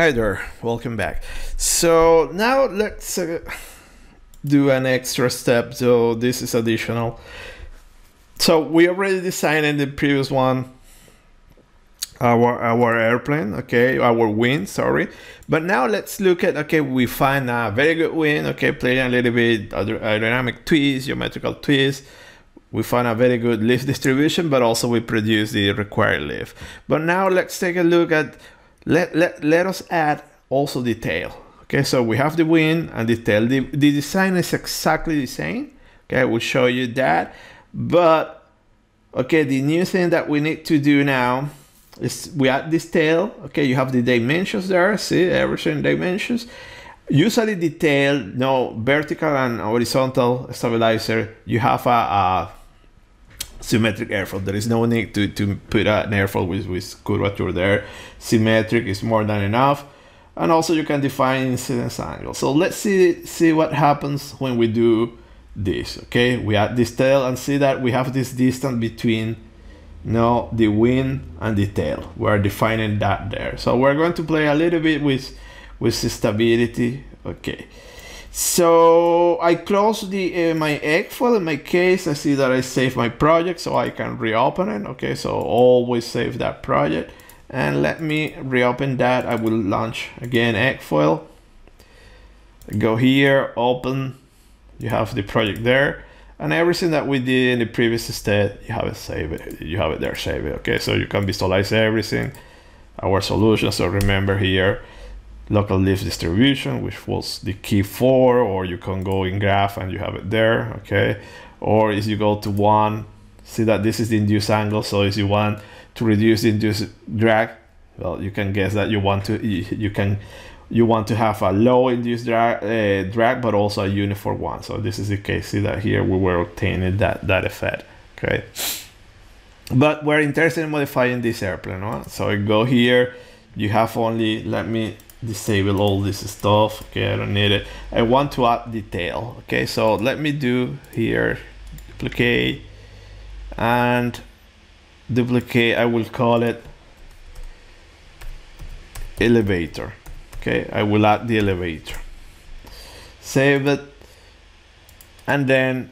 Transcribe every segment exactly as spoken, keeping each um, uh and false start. Hi there, welcome back. So now let's uh, do an extra step, so this is additional. So we already designed in the previous one our our airplane, okay, our wing, sorry. But now let's look at, okay, we find a very good wing, okay, playing a little bit aerodynamic twist, geometrical twist. We found a very good lift distribution, but also we produce the required lift. But now let's take a look at, let, let, let us add also the tail. Okay, so we have the wing and the tail. The, the design is exactly the same. Okay, I will show you that. But, okay, the new thing that we need to do now is we add this tail. Okay, you have the dimensions there. See, everything dimensions. Usually the tail, no vertical and horizontal stabilizer, you have a, a symmetric airfoil. There is no need to, to put an airfoil with, with curvature there. Symmetric is more than enough. And also you can define incidence angle. So let's see, see what happens when we do this, okay? We add this tail and see that we have this distance between now the wing and the tail. We're defining that there. So we're going to play a little bit with, with stability, okay. So I close the uh, my X foil in my case. I see that I save my project, so I can reopen it. Okay, so always save that project, and let me reopen that. I will launch again X foil. Go here, open. You have the project there, and everything that we did in the previous step, you have it saved. You have it there, save it. Okay, so you can visualize everything, our solution. So remember here. Local lift distribution, which was the key four, or you can go in graph and you have it there, okay? Or if you go to one, see that this is the induced angle, so if you want to reduce the induced drag, well, you can guess that you want to, you, you can, you want to have a low induced drag, uh, drag, but also a uniform one. So this is the case, see that here we were obtaining that, that effect, okay? But we're interested in modifying this airplane, right? So I go here, you have only, let me, disable all this stuff, okay, I don't need it. I want to add detail, okay, so let me do here, duplicate and duplicate, I will call it elevator, okay, I will add the elevator, save it, and then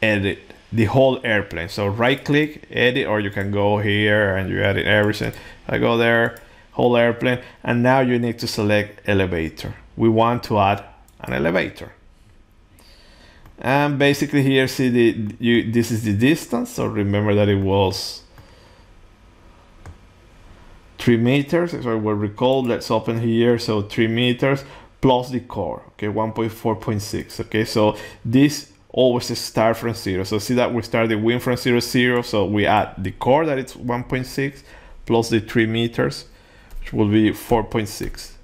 edit the whole airplane, so right click, edit, or you can go here and you edit everything, I go there, whole airplane, and now you need to select elevator. We want to add an elevator, and basically here see the you this is the distance, so remember that it was three meters, if I will recall. Let's open here, so three meters plus the core, okay, one point four point six, okay, so this always start from zero, so see that we start the wing from zero zero, so we add the core that it's one point six plus the three meters, which will be four point six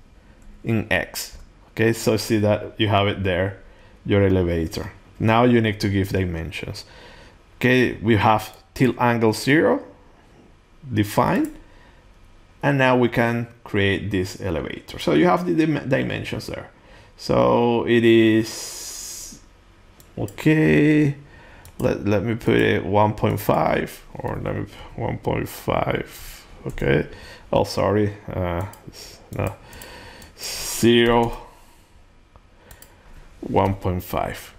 in X. Okay, so see that you have it there, your elevator. Now you need to give dimensions. Okay, we have till angle zero, define, and now we can create this elevator. So you have the dim dimensions there. So it is, okay, let, let me put it one point five, or let me one point five, okay. Oh, sorry, uh, no, zero, one point five.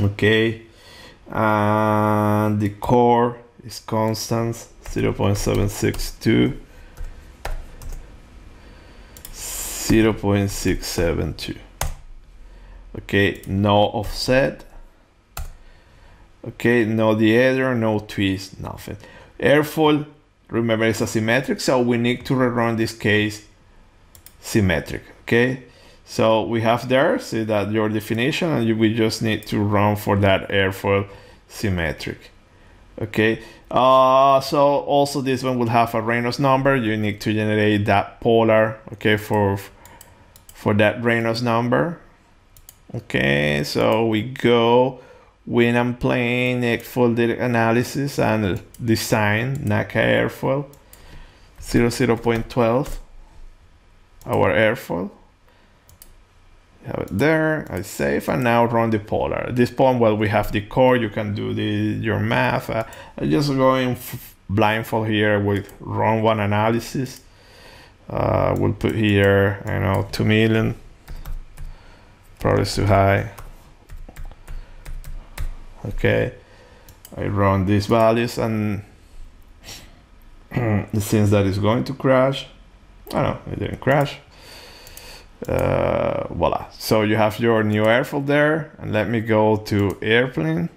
Okay, and the core is constant, zero point seven six two, zero point six seven two. Okay, no offset. Okay, no deadder, no twist, nothing. Airfoil. Remember, it's asymmetric, so we need to rerun this case symmetric, okay? So we have there, see that your definition, and you, we just need to run for that airfoil symmetric, okay? Uh, so also this one will have a Reynolds number. You need to generate that polar, okay, for, for that Reynolds number. Okay, so we go... When I'm playing X foil direct analysis and design NACA airfoil zero point twelve, our airfoil. Have it there, I save, and now run the polar. At this point, well, we have the core, you can do the your math. Uh, I'm just going blindfold here with run one analysis. Uh, we'll put here, I know, two million. Probably too high. Okay, I run these values, and it seems that it's going to crash. I don't know, it didn't crash. Uh, voila. So you have your new airfoil there, and let me go to airplane.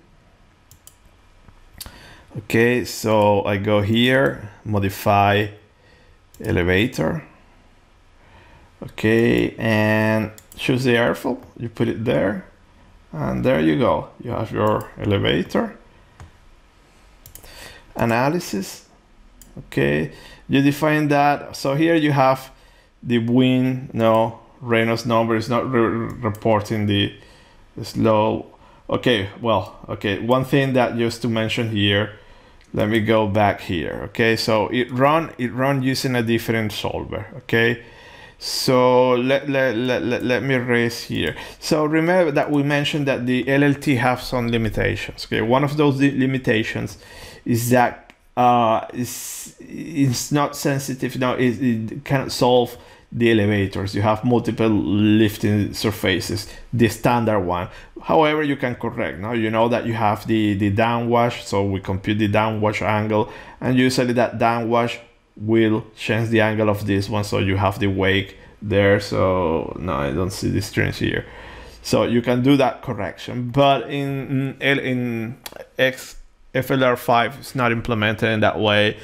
Okay, so I go here, modify elevator. Okay, and choose the airfoil. You put it there, and there you go. You have your elevator. Analysis. Okay, you define that. So here you have the wind. No, Reynolds number is not re reporting the, the slow. Okay, well, okay. One thing that just to mention here. Let me go back here. Okay, so it run it run using a different solver. Okay, so let let let, let, let me raise here. So remember that we mentioned that the L L T have some limitations. Okay, one of those limitations is that. Uh, it's, it's not sensitive now, it, it cannot solve the elevators. You have multiple lifting surfaces, the standard one. However, you can correct now. You know that you have the, the downwash, so we compute the downwash angle, and usually that downwash will change the angle of this one, so you have the wake there. So no, I don't see the strings here. So you can do that correction, but in, in, in X, F L R five is not implemented in that way.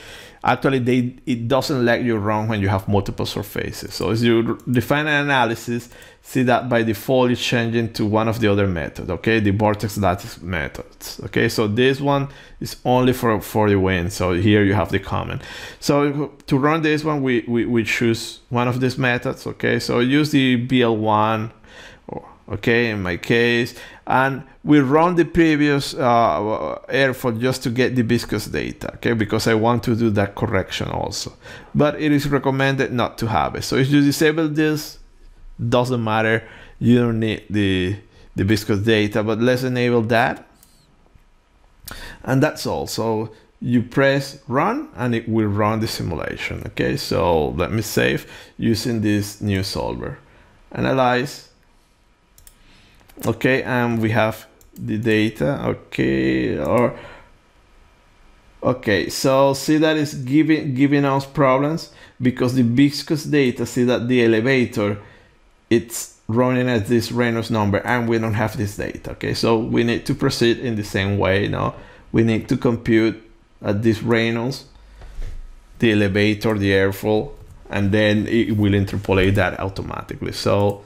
Actually, they it doesn't let you run when you have multiple surfaces. So as you define an analysis, see that by default it's changing to one of the other methods, okay? The vortex lattice methods, okay? So this one is only for, for the wind. So here you have the comment. So to run this one, we, we, we choose one of these methods, okay? So use the B L one, okay, in my case, and we run the previous uh, airfoil just to get the viscous data, okay, because I want to do that correction also, but it is recommended not to have it. So if you disable this, doesn't matter, you don't need the, the viscous data, but let's enable that, and that's all. So you press run, and it will run the simulation, okay? So let me save using this new solver, analyze. Okay, and we have the data. Okay, or okay, so see that it's giving giving us problems because the viscous data, see that the elevator, it's running at this Reynolds number, and we don't have this data. Okay, so we need to proceed in the same way. Now we need to compute at this Reynolds, the elevator, the airfoil, and then it will interpolate that automatically. So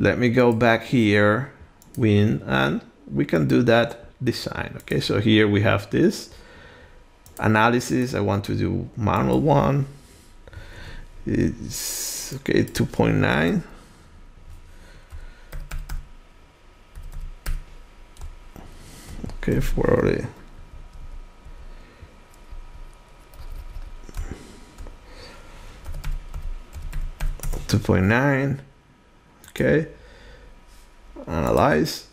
let me go back here, win, and we can do that design. Okay, so here we have this analysis. I want to do manual one. It's okay, two point nine. Okay, forty. two point nine. Okay, analyze.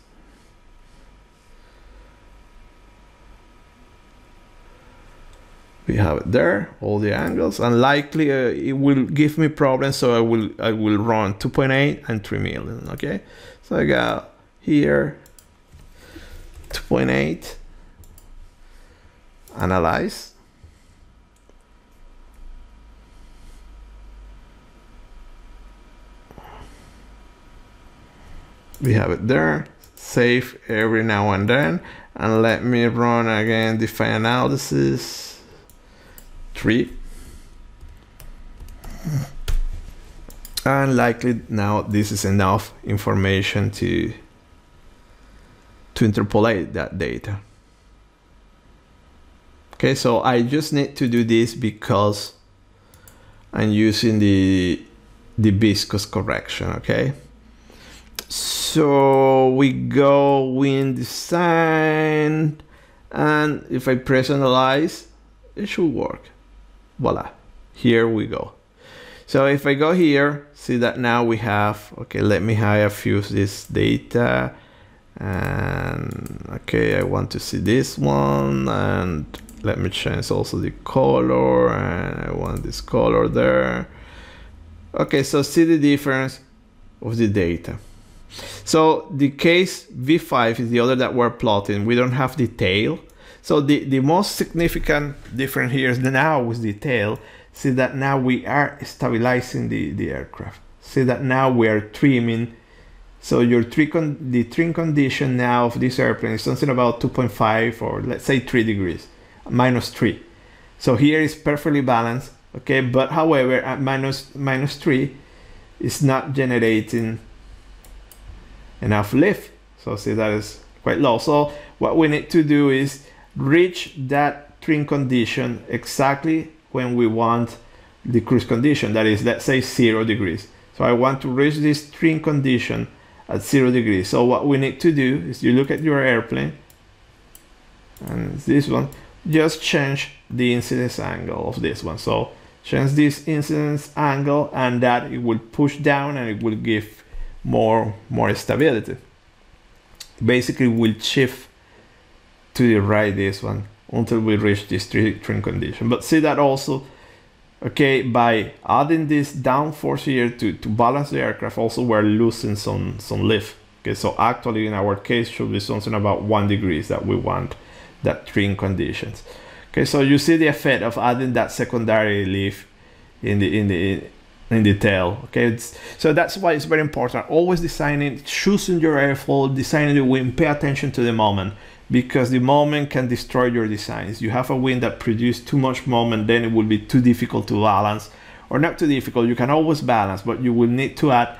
We have it there, all the angles, and likely uh, it will give me problems, so I will I will run two point eight and three million. Okay, so I got here two point eight, analyze. We have it there, save every now and then, and let me run again, define analysis, three. And likely now this is enough information to, to interpolate that data. Okay, so I just need to do this because I'm using the, the viscous correction, okay? So we go wind design, and if I press analyze, it should work. Voila, here we go. So if I go here, see that now we have, okay, let me hide a few of this data, and okay, I want to see this one, and let me change also the color, and I want this color there. Okay, so see the difference of the data. So the case V five is the other that we're plotting. We don't have the tail. So the, the most significant difference here is now with the tail. See that now we are stabilizing the, the aircraft. See that now we are trimming. So your three con the trim condition now of this airplane is something about two point five or let's say three degrees, minus three. So here is perfectly balanced. Okay, but however, at minus, minus three, it's not generating enough lift. So see that is quite low. So what we need to do is reach that trim condition exactly when we want the cruise condition. That is, let's say zero degrees. So I want to reach this trim condition at zero degrees. So what we need to do is you look at your airplane and this one, just change the incidence angle of this one. So change this incidence angle and that it will push down and it will give more, more stability. Basically we'll shift to the right this one until we reach this trim condition. But see that also, okay, by adding this downforce here to, to balance the aircraft, also we're losing some, some lift. Okay, so actually in our case should be something about one degrees that we want that trim conditions. Okay, so you see the effect of adding that secondary leaf in the in the in the tail. Okay, it's, so that's why it's very important. Always designing, choosing your airfoil, designing the wing. Pay attention to the moment because the moment can destroy your designs. You have a wing that produces too much moment, then it will be too difficult to balance, or not too difficult. You can always balance, but you will need to add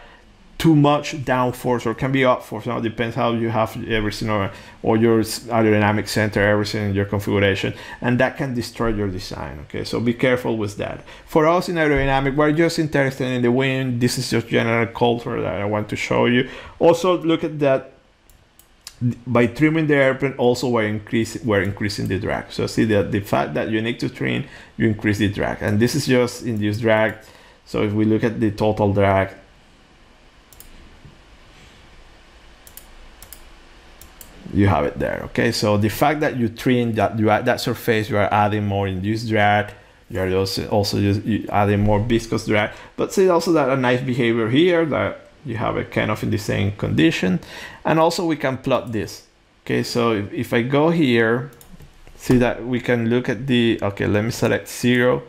too much downforce or can be upforce. Now it depends how you have everything or, or your aerodynamic center, everything in your configuration, and that can destroy your design. Okay, so be careful with that. For us in aerodynamic, we're just interested in the wind. This is just general culture that I want to show you. Also look at that by trimming the airplane, also we're increasing we're increasing the drag. So see that the fact that you need to trim, you increase the drag, and this is just induced drag. So if we look at the total drag, you have it there. Okay, so the fact that you trim, that you add that surface, you are adding more induced drag, you are also also just adding more viscous drag. But see also that a nice behavior here that you have it kind of in the same condition. And also we can plot this. Okay, so if, if I go here, see that we can look at the, okay, let me select zero.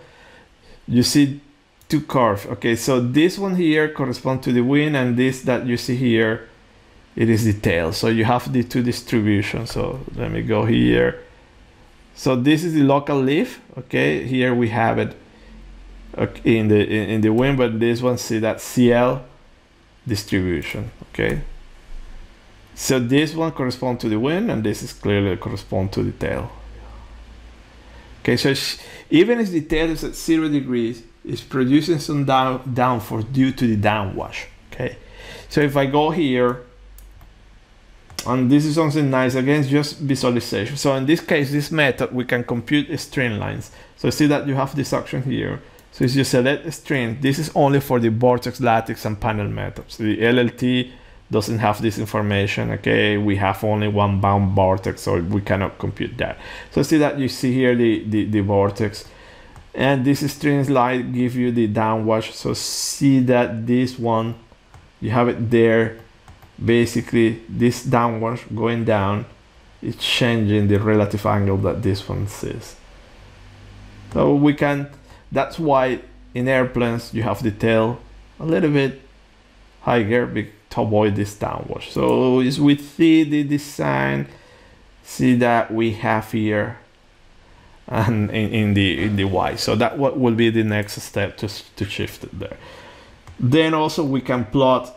You see two curves. Okay, so this one here corresponds to the wind, and this that you see here, it is the tail. So you have the two distributions. So let me go here. So this is the local leaf. Okay, here we have it in the in the wind, but this one, see that C L distribution. Okay, so this one corresponds to the wind, and this is clearly correspond to the tail. Okay, so even if the tail is at zero degrees, it's producing some down downforce due to the downwash. Okay, so if I go here. And this is something nice, again, just visualization. So in this case, this method, we can compute strain lines. So see that you have this action here. So it's just select strain. This is only for the vortex, lattice, and panel methods. The L L T doesn't have this information. Okay, we have only one bound vortex, so we cannot compute that. So see that you see here the, the, the vortex. And this strain line gives you the downwash. So see that this one, you have it there. Basically this downward going down, it's changing the relative angle that this one sees. So we can, that's why in airplanes you have the tail a little bit higher to avoid this downward. So as we see the design, see that we have here and in, in the in the Y. So that what will be the next step to, to shift it there. Then also we can plot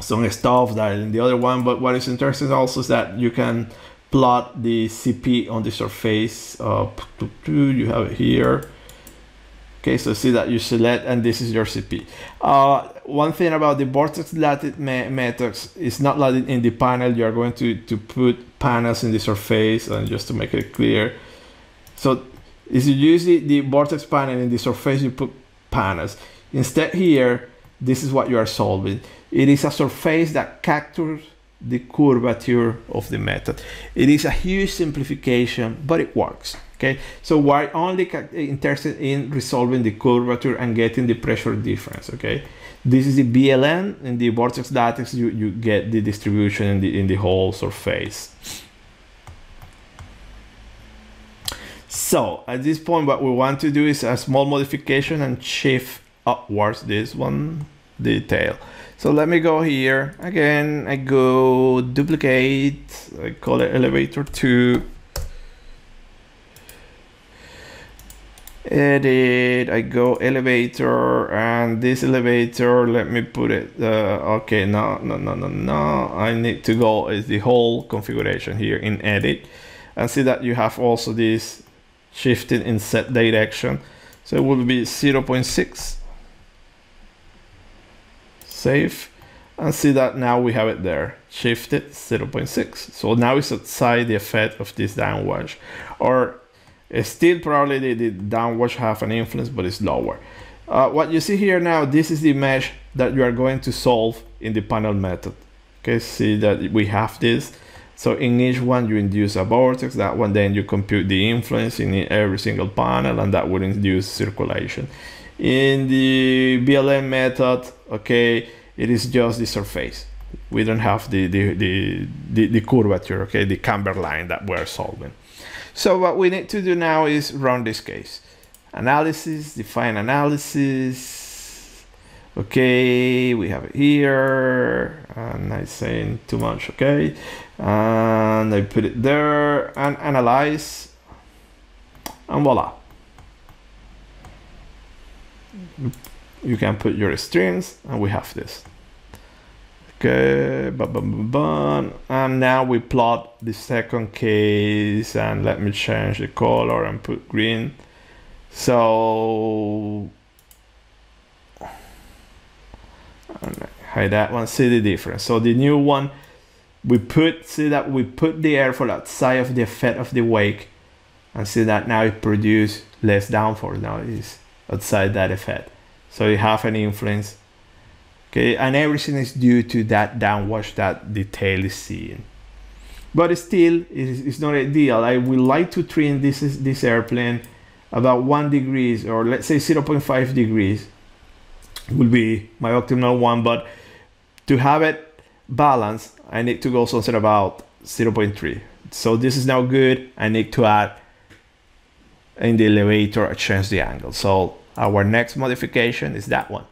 some stuff that in the other one, but what is interesting also is that you can plot the C P on the surface. Uh, you have it here. Okay, so see that you select, and this is your C P. Uh, one thing about the vortex lattice me methods is not like in the panel. You are going to to put panels in the surface, and just to make it clear. So, if you use the, the vortex panel in the surface, you put panels. Instead here, this is what you are solving. It is a surface that captures the curvature of the method. It is a huge simplification, but it works. Okay, so we're only interested in resolving the curvature and getting the pressure difference. Okay, this is the B L N, and the vortex latex, you, you get the distribution in the, in the whole surface. So at this point, what we want to do is a small modification and shift upwards this one detail. So let me go here again. I go duplicate, I call it elevator two. Edit, I go elevator, and this elevator, let me put it, uh, okay, no, no, no, no, no, I need to go is the whole configuration here in edit, and see that you have also this shifting in set direction, so it will be zero point six, save, and see that now we have it there, shifted zero point six, so now it's outside the effect of this downwash, or still probably the, the downwash have an influence, but it's lower. Uh, what you see here now, this is the mesh that you are going to solve in the panel method. Okay, see that we have this. So in each one you induce a vortex, that one then you compute the influence in every single panel, and that would induce circulation. In the B L M method, okay, it is just the surface. We don't have the, the, the, the, the curvature, okay, the camber line that we're solving. So what we need to do now is run this case. Analysis, define analysis. Okay, we have it here. And I'm saying too much, okay. And I put it there and analyze. And voila. You can put your strings and we have this. Okay, ba -ba -ba -ba. And now we plot the second case, and let me change the color and put green. So hide that one, see the difference. So the new one, we put, see that we put the airflow outside of the effect of the wake, and see that now it produces less downforce, now it is outside that effect. So you have an influence. Okay, and everything is due to that downwash that the tail is seeing. But still, it's, it's not ideal. I would like to trim this, this airplane about one degrees, or let's say zero point five degrees will be my optimal one. But to have it balanced, I need to go something about zero point three. So this is now good. I need to add in the elevator, I change the angle. So our next modification is that one.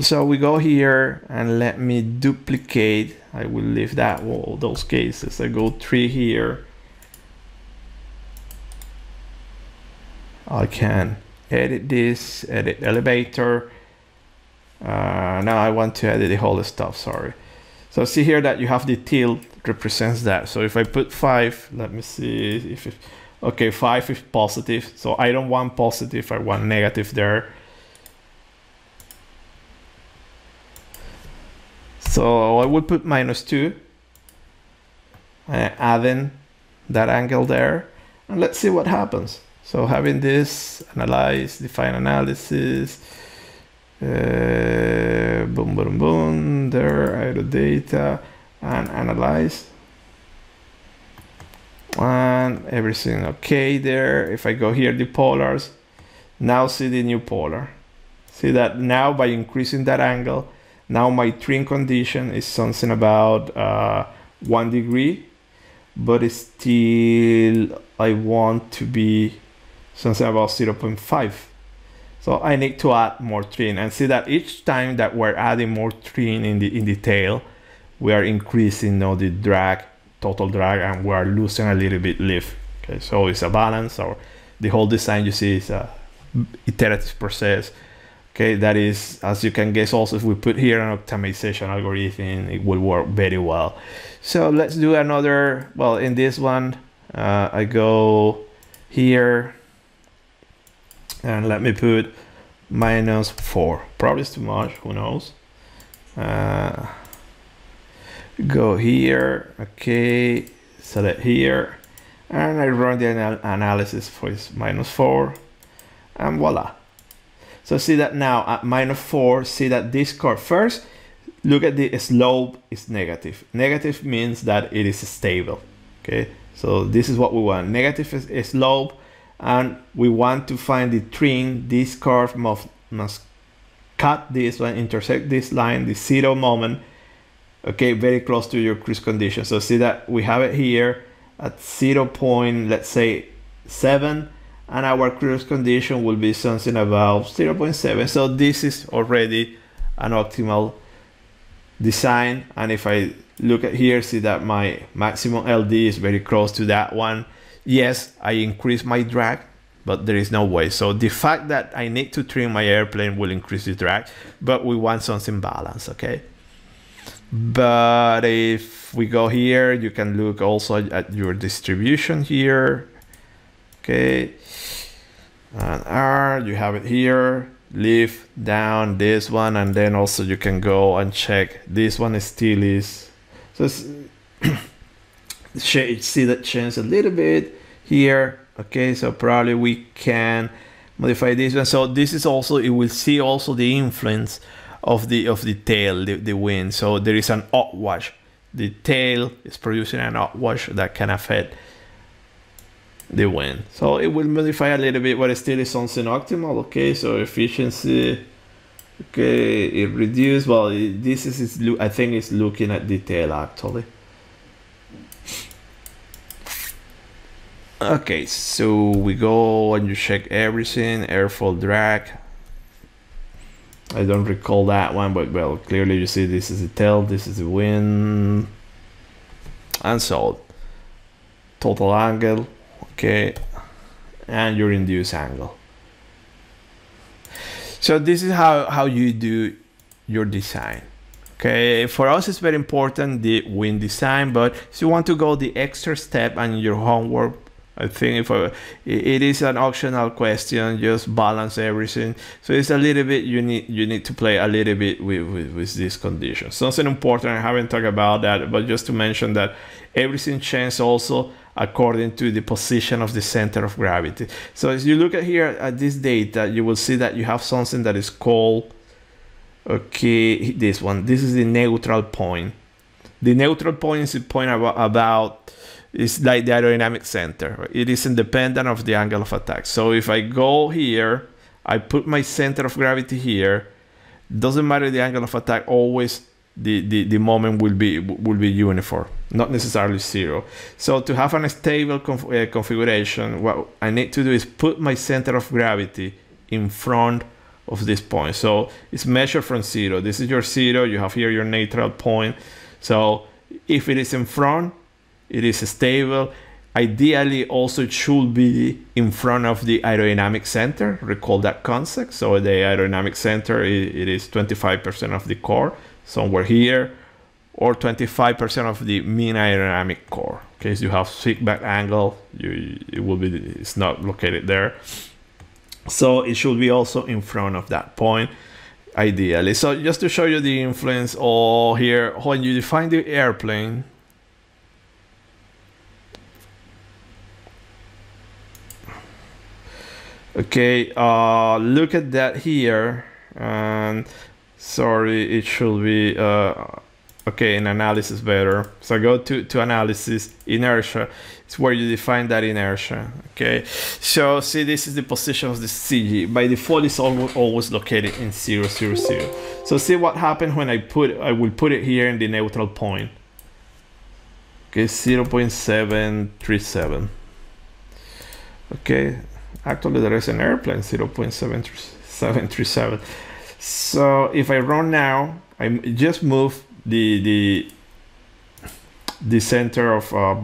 So we go here and let me duplicate. I will leave that all those cases. I go three here. I can edit this, edit elevator. Uh, now I want to edit the whole stuff, sorry. So see here that you have the tilt represents that. So if I put five, let me see if it, okay, five is positive. So I don't want positive, I want negative there. So I would put minus two, uh, adding that angle there, and let's see what happens. So having this, analyze, define analysis, uh, boom, boom, boom, there, aero data, and analyze. And everything okay there. If I go here, the polars, now see the new polar. See that now by increasing that angle, now my trim condition is something about uh, one degree, but it's still I want to be something about zero point five. So I need to add more trim, and see that each time that we're adding more trim in the in the tail, we are increasing you know, the drag, total drag, and we are losing a little bit lift. Okay, so it's a balance, or the whole design you see is a iterative process. Okay, that is, as you can guess, also if we put here an optimization algorithm, it will work very well. So let's do another, well, in this one, uh, I go here and let me put minus four. Probably it's too much, who knows? Uh, go here, okay, select here, and I run the anal- analysis for minus four, and voila. So see that now at minus four, see that this curve first, look at the slope is negative. Negative means that it is stable, okay? So this is what we want, negative is, is slope, and we want to find the trend. This curve must, must cut this one, intersect this line, the zero moment, okay, very close to your cruise condition. So see that we have it here at zero point, let's say seven, and our cruise condition will be something about zero point seven. So this is already an optimal design. And if I look at here, see that my maximum L D is very close to that one. Yes, I increase my drag, but there is no way. So the fact that I need to trim my airplane will increase the drag, but we want something balanced, okay? But if we go here, you can look also at your distribution here, okay? And R, you have it here, leave down this one, and then also you can go and check this one still is, so it's see that change a little bit here, okay? So probably we can modify this one. So this is also, it will see also the influence of the of the tail, the, the wind. So there is an upwash, the tail is producing an upwash that can affect the wind, so it will modify a little bit, but it still is something optimal, okay? So efficiency, okay, it reduced. Well, it, this is it's, I think it's looking at the tail actually. Okay, so we go and you check everything, airfoil drag, I don't recall that one, but well, clearly you see this is the tail, this is the wind, and so total angle, okay, and your induced angle. So this is how, how you do your design, okay? For us, it's very important, the wind design, but if you want to go the extra step and your homework, I think if I, it is an optional question, just balance everything. So it's a little bit, you need you need to play a little bit with, with, with these conditions. Something important, I haven't talked about that, but just to mention that everything changes also according to the position of the center of gravity. So as you look at here at this data, you will see that you have something that is called, okay, this one, this is the neutral point. The neutral point is the point about, about it's like the aerodynamic center. It is independent of the angle of attack. So if I go here, I put my center of gravity here, doesn't matter the angle of attack, always the, the, the moment will be, will be uniform, not necessarily zero. So to have a stable conf uh, configuration, what I need to do is put my center of gravity in front of this point. So it's measured from zero. This is your zero, you have here your neutral point. So if it is in front, it is stable. Ideally, also it should be in front of the aerodynamic center. Recall that concept. So the aerodynamic center, it is twenty-five percent of the core, somewhere here, or twenty-five percent of the mean aerodynamic core. In case you have feedback angle, you, it will be, it's not located there. So it should be also in front of that point, ideally. So just to show you the influence, all here, when you define the airplane, okay, uh, look at that here, and sorry, it should be, uh, okay, in analysis better. So go to, to analysis, inertia, it's where you define that inertia, okay? So see, this is the position of the C G. By default, it's always, always located in zero, zero, zero. So see what happened when I put, I will put it here in the neutral point. Okay, zero point seven three seven, okay? Actually, there is an airplane, zero point seven three seven. So if I run now, I just move the the, the center of uh,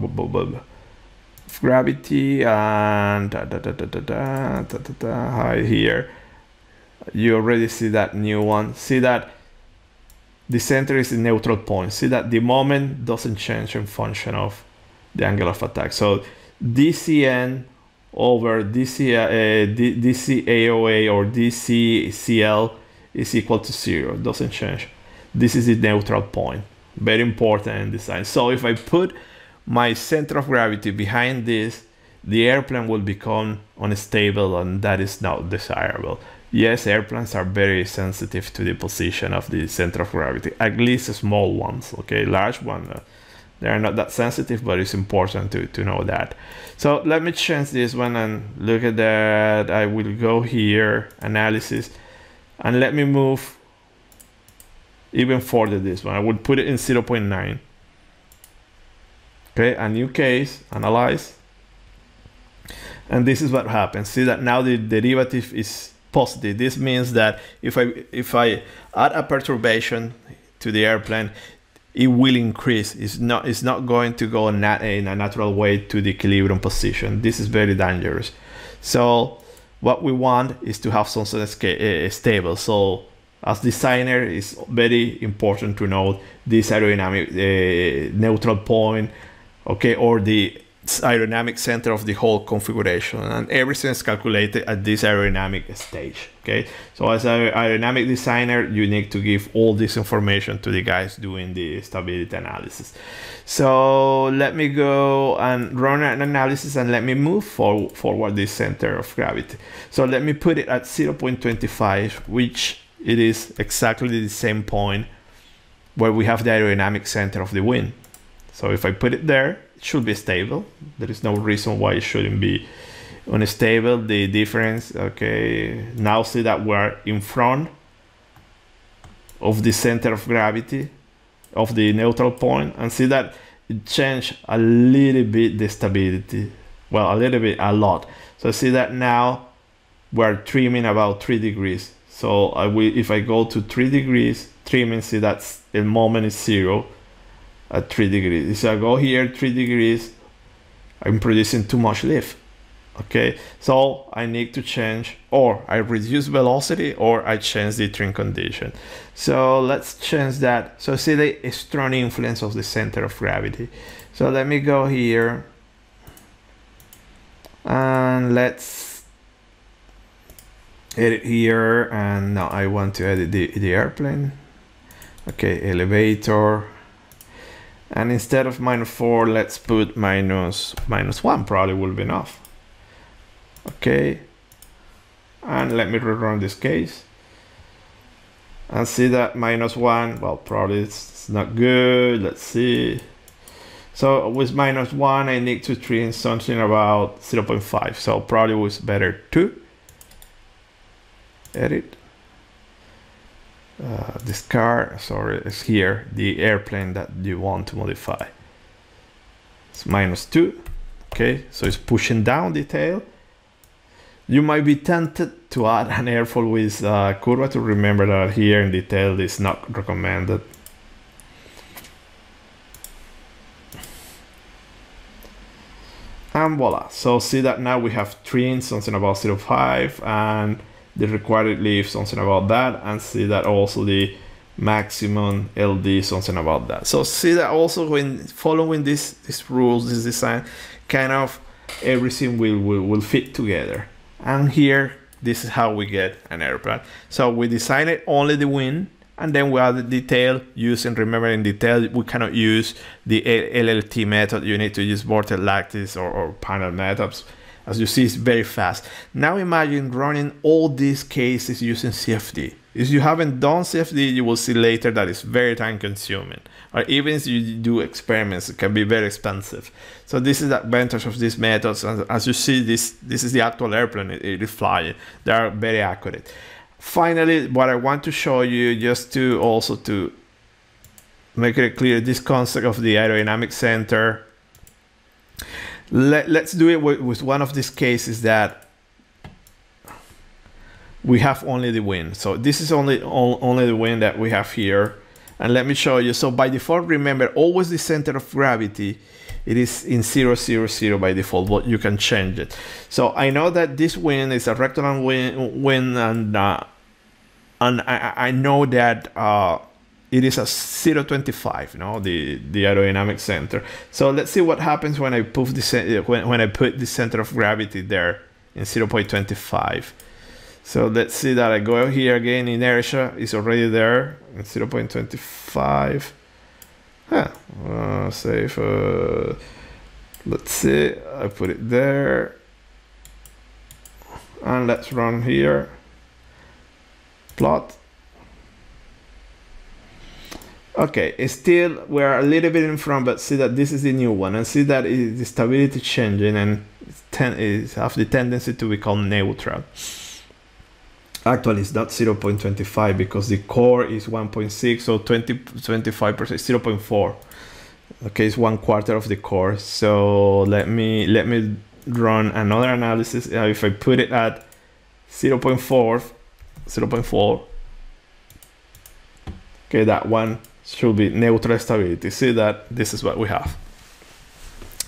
gravity and da, da, da, da, da, da, da, da, high here. You already see that new one. See that the center is the neutral point. See that the moment doesn't change in function of the angle of attack. So D C N over D C A O A or D C C L is equal to zero, doesn't change. This is the neutral point, very important in design. So if I put my center of gravity behind this, the airplane will become unstable, and that is not desirable. Yes, airplanes are very sensitive to the position of the center of gravity, at least small ones, okay? Large ones, uh, they are not that sensitive, but it's important to, to know that. So let me change this one and look at that. I will go here, analysis, and let me move even further this one. I would put it in zero point nine. Okay, a new case, analyze. And this is what happens. See that now the derivative is positive. This means that if I if I add a perturbation to the airplane, it will increase. It's not it's not going to go in a natural way to the equilibrium position. This is very dangerous. So what we want is to have something uh, stable. So as designer, it's very important to know this aerodynamic uh, neutral point, okay, or the aerodynamic center of the whole configuration, and everything is calculated at this aerodynamic stage. Okay, so as an aerodynamic designer, you need to give all this information to the guys doing the stability analysis. So let me go and run an analysis, and let me move for, forward this center of gravity. So let me put it at zero point two five, which it is exactly the same point where we have the aerodynamic center of the wing. So if I put it there, should be stable. There is no reason why it shouldn't be unstable. The difference, okay, now see that we're in front of the center of gravity of the neutral point, and see that it changed a little bit the stability, well, a little bit, a lot. So see that now we're trimming about three degrees. So I will, if I go to three degrees trimming, see that the moment is zero at three degrees. So I go here three degrees, I'm producing too much lift. Okay, so I need to change, or I reduce velocity, or I change the trim condition. So let's change that. So see the strong influence of the center of gravity. So let me go here and let's edit here, and now I want to edit the, the airplane. Okay, elevator. And instead of minus four, let's put minus minus one, probably will be enough. Okay. And let me rerun this case. And see that minus one, well, probably it's not good. Let's see. So with minus one, I need to trim something about zero point five. So probably was better two. Edit. Uh, this car, sorry, is here the airplane that you want to modify. It's minus two. Okay, so it's pushing down the tail. You might be tempted to add an airfoil with uh, curva. To remember that here in the tail is not recommended. And voila. So see that now we have trimmed something about zero point five, and the required lift, something about that, and see that also the maximum L D, something about that. So see that also when following this, these rules, this design, kind of everything will, will, will fit together. And here, this is how we get an airplane. So we designed only the wing, and then we added the tail using, remember in detail, we cannot use the L L T method. You need to use vortex lattice or, or panel methods. As you see, it's very fast. Now imagine running all these cases using C F D. If you haven't done C F D, you will see later that it's very time consuming. Or even if you do experiments, it can be very expensive. So this is the advantage of these methods. And as you see, this, this is the actual airplane it, it is flying. They are very accurate. Finally, what I want to show you, just to also to make it clear, this concept of the aerodynamic center. Let, let's do it with, with one of these cases that we have only the wing. So this is only all, only the wing that we have here. And let me show you. So by default, remember, always the center of gravity, it is in zero, zero, zero by default, but you can change it. So I know that this wing is a rectangular wing, wing and, uh, and I, I know that uh, it is a zero point two five, no, the the aerodynamic center. So let's see what happens when I put the when, when I put the center of gravity there in zero point two five. So let's see that I go here again. Inertia is already there in zero point two five. Huh. Uh, save. Uh, let's see. I put it there, and let's run here. plot. Okay, it's still we're a little bit in front, but see that this is the new one, and see that it, the stability changing, and it's ten is have the tendency to become neutral. Actually, it's not zero point two five because the core is one point six, so twenty, twenty-five percent, zero point four. Okay, it's one quarter of the core. So let me let me run another analysis. Uh, if I put it at zero point four, zero point four. Okay, that one should be neutral stability. See that this is what we have.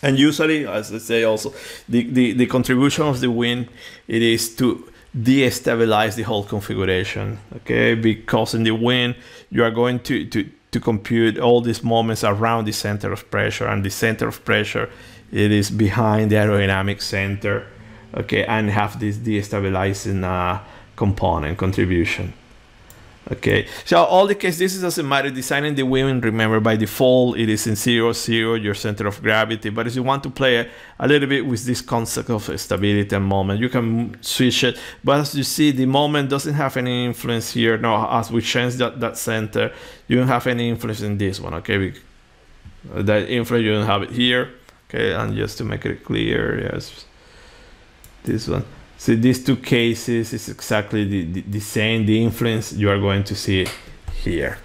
And usually, as I say, also the the, the contribution of the wind it is to destabilize the whole configuration, okay? Because in the wind, you are going to, to, to compute all these moments around the center of pressure, and the center of pressure, it is behind the aerodynamic center, okay? And have this destabilizing uh, component contribution, okay? So all the case, this is asymptotic design. The wind, remember, by default, it is in zero, zero, your center of gravity. But if you want to play a, a little bit with this concept of stability and moment, you can switch it. But as you see, the moment doesn't have any influence here. Now, as we change that, that center, you don't have any influence in this one, okay? We, that influence, you don't have it here, okay? And just to make it clear, yes, this one. So these two cases is exactly the, the, the same, the influence you are going to see here,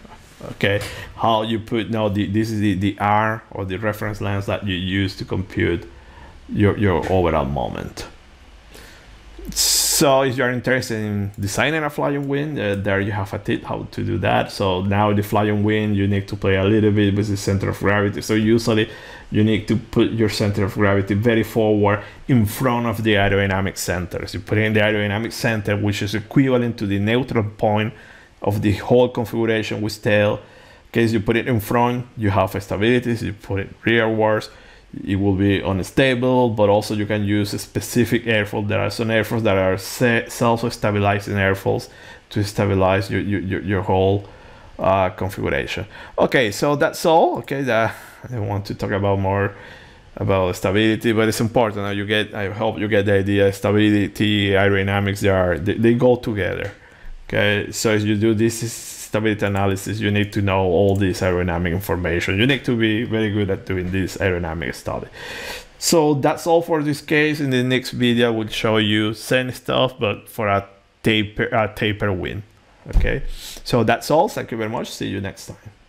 okay? How you put, now the, this is the, the R or the reference lens that you use to compute your, your overall moment. So if you're interested in designing a flying wing, uh, there you have a tip how to do that. So now the flying wing, you need to play a little bit with the center of gravity. So usually you need to put your center of gravity very forward in front of the aerodynamic center. So you put in the aerodynamic center, which is equivalent to the neutral point of the whole configuration with tail. Okay, so you put it in front, you have stability. So you put it rearwards, it will be unstable, but also you can use a specific airfoil. There are some airfoils that are self-stabilizing airfoils to stabilize your, your, your whole uh, configuration. Okay, so that's all. Okay, that, I want to talk about more about stability, but it's important that you get, I hope you get the idea, stability, aerodynamics, they, are, they, they go together. Okay, so if you do this stability analysis, you need to know all this aerodynamic information. You need to be very good at doing this aerodynamic study. So that's all for this case. In the next video, we'll show you same stuff, but for a taper, a taper win. Okay, so that's all. Thank you very much. See you next time.